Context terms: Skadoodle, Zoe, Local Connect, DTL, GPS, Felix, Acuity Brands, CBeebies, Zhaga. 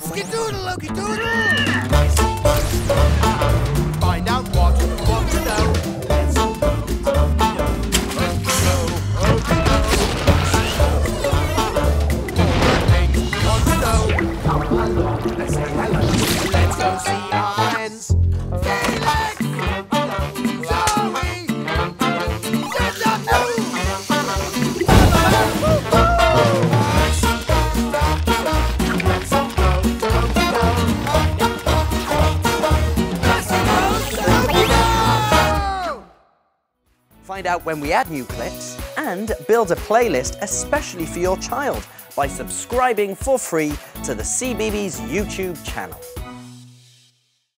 Skadoodle, okey doodle. Find out what you want to know. Let's go. Let's say hello. Let's go see eyes. Felix, Zoe, Find out when we add new clips and build a playlist especially for your child by subscribing for free to the CBeebies YouTube channel.